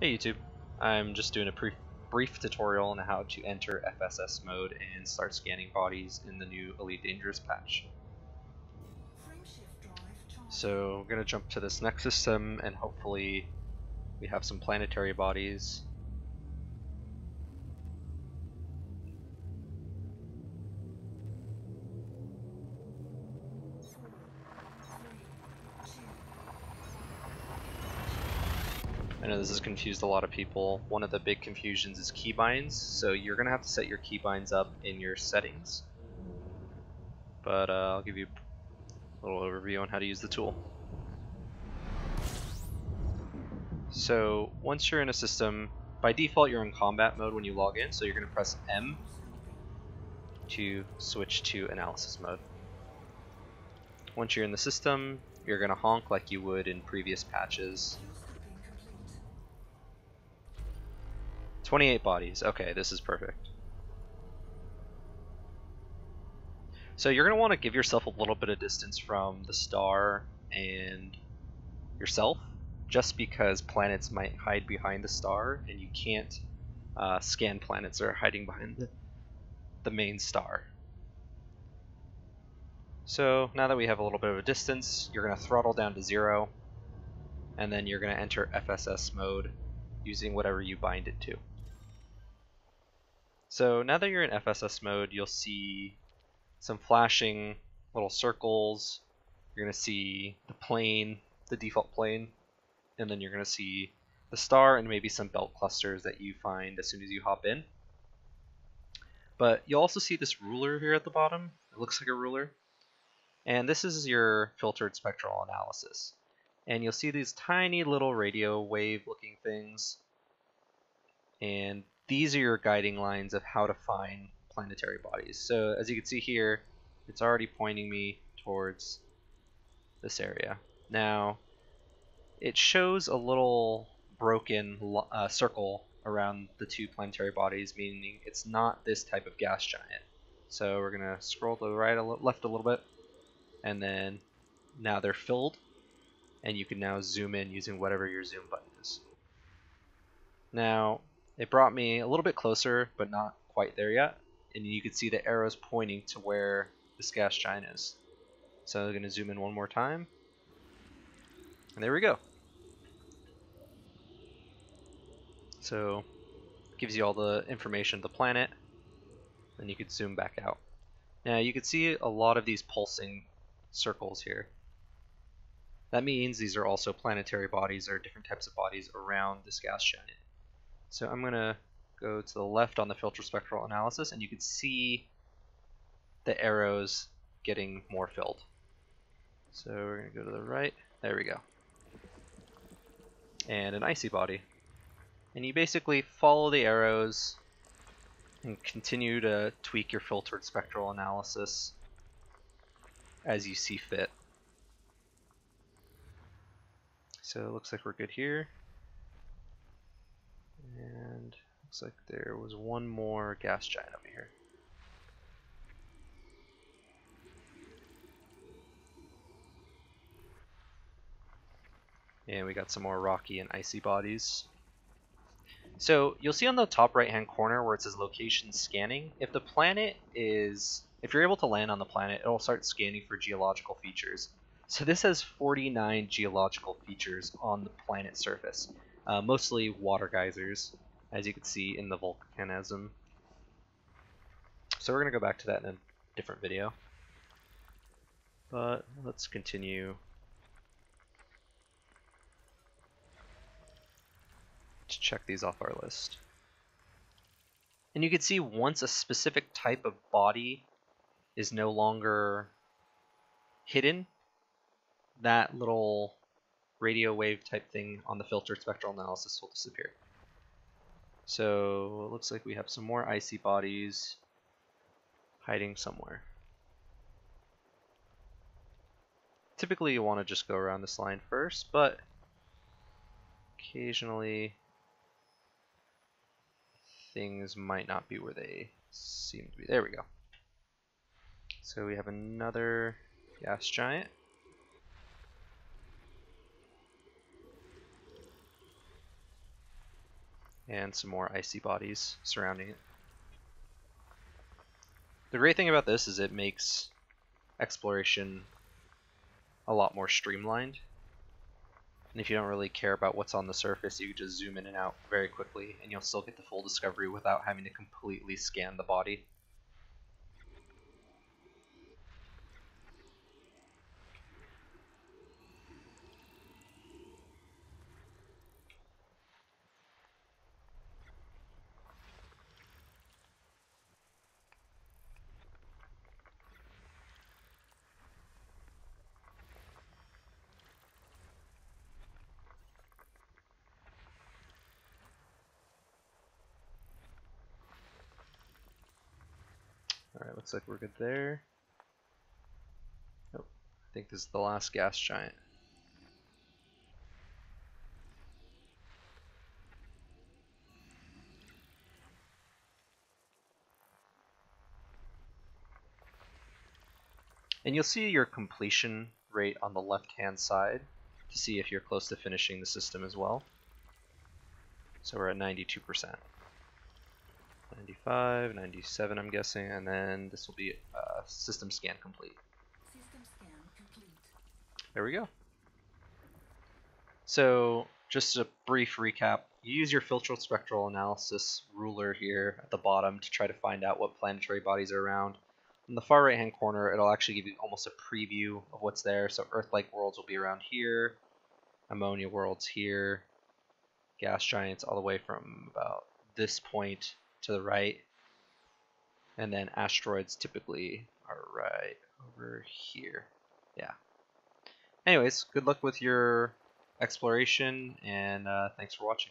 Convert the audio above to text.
Hey YouTube, I'm just doing a brief tutorial on how to enter FSS mode and start scanning bodies in the new Elite Dangerous patch. So we're going to jump to this next system and hopefully we have some planetary bodies. I know this has confused a lot of people. One of the big confusions is keybinds, so you're going to have to set your keybinds up in your settings. But I'll give you a little overview on how to use the tool. So once you're in a system, by default you're in combat mode when you log in, so you're going to press M to switch to analysis mode. Once you're in the system, you're going to honk like you would in previous patches. 28 bodies, okay, this is perfect. So you're going to want to give yourself a little bit of distance from the star and yourself, just because planets might hide behind the star and you can't scan planets that are hiding behind the main star. So now that we have a little bit of a distance, you're going to throttle down to 0 and then you're going to enter FSS mode using whatever you bind it to. So now that you're in FSS mode, you'll see some flashing little circles. You're going to see the plane, the default plane, and then you're going to see the star and maybe some belt clusters that you find as soon as you hop in. But you'll also see this ruler here at the bottom. It looks like a ruler. And this is your filtered spectral analysis. And you'll see these tiny little radio wave looking things. And these are your guiding lines of how to find planetary bodies. So as you can see here, it's already pointing me towards this area. Now, it shows a little broken circle around the two planetary bodies, meaning it's not this type of gas giant. So we're going to scroll to the right, left a little bit, and then now they're filled, and you can now zoom in using whatever your zoom button is. Now, it brought me a little bit closer, but not quite there yet. And you can see the arrows pointing to where this gas giant is. So I'm going to zoom in one more time. And there we go. So it gives you all the information of the planet. And you can zoom back out. Now you can see a lot of these pulsing circles here. That means these are also planetary bodies or different types of bodies around this gas giant. So I'm going to go to the left on the filter spectral analysis, and you can see the arrows getting more filled. So we're going to go to the right. There we go. And an icy body. And you basically follow the arrows and continue to tweak your filtered spectral analysis as you see fit. So it looks like we're good here. And looks like there was one more gas giant over here. And we got some more rocky and icy bodies. So you'll see on the top right hand corner where it says location scanning, if you're able to land on the planet, it'll start scanning for geological features. So this has 49 geological features on the planet's surface. Mostly water geysers, as you can see in the volcanism. So we're going to go back to that in a different video. But let's continue to check these off our list. And you can see once a specific type of body is no longer hidden, that little radio wave type thing on the filtered spectral analysis will disappear. So it looks like we have some more icy bodies hiding somewhere. Typically you want to just go around this line first, but occasionally things might not be where they seem to be. There we go. So we have another gas giant. and some more icy bodies surrounding it. The great thing about this is it makes exploration a lot more streamlined, and if you don't really care about what's on the surface, you can just zoom in and out very quickly and you'll still get the full discovery without having to completely scan the body. Alright, looks like we're good there. Oh, I think this is the last gas giant. And you'll see your completion rate on the left-hand side to see if you're close to finishing the system as well. So we're at 92%. 95, 97 I'm guessing, and then this will be system scan complete. System scan complete. There we go. So just a brief recap, you use your filtered spectral analysis ruler here at the bottom to try to find out what planetary bodies are around. In the far right hand corner it'll actually give you almost a preview of what's there, so Earth-like worlds will be around here, ammonia worlds here, gas giants all the way from about this point to the right, and then asteroids typically are right over here. Yeah. Anyways, good luck with your exploration, and thanks for watching.